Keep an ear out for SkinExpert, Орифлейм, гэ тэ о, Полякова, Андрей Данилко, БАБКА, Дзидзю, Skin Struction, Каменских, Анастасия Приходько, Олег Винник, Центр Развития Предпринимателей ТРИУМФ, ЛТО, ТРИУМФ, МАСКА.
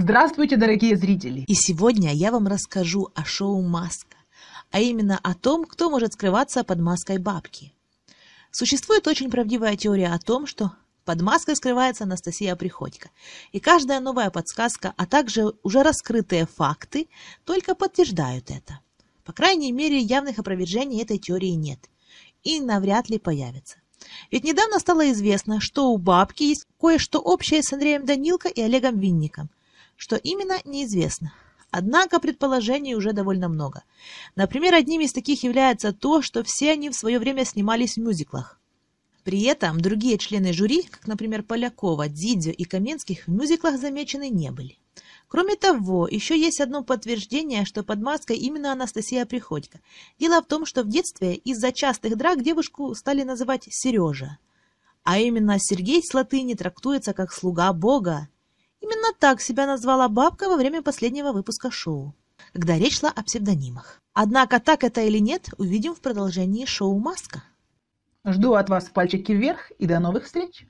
Здравствуйте, дорогие зрители! И сегодня я вам расскажу о шоу «Маска», а именно о том, кто может скрываться под маской бабки. Существует очень правдивая теория о том, что под маской скрывается Анастасия Приходько, и каждая новая подсказка, а также уже раскрытые факты только подтверждают это. По крайней мере, явных опровержений этой теории нет и навряд ли появится. Ведь недавно стало известно, что у бабки есть кое-что общее с Андреем Данилко и Олегом Винником. Что именно, неизвестно. Однако предположений уже довольно много. Например, одним из таких является то, что все они в свое время снимались в мюзиклах. При этом другие члены жюри, как, например, Полякова, Дзидзю и Каменских, в мюзиклах замечены не были. Кроме того, еще есть одно подтверждение, что под маской именно Анастасия Приходько. Дело в том, что в детстве из-за частых драк девушку стали называть Сережа. А именно Сергей с латыни трактуется как «слуга Бога». Именно так себя назвала бабка во время последнего выпуска шоу, когда речь шла о псевдонимах. Однако, так это или нет, увидим в продолжении шоу «Маска». Жду от вас пальчики вверх и до новых встреч!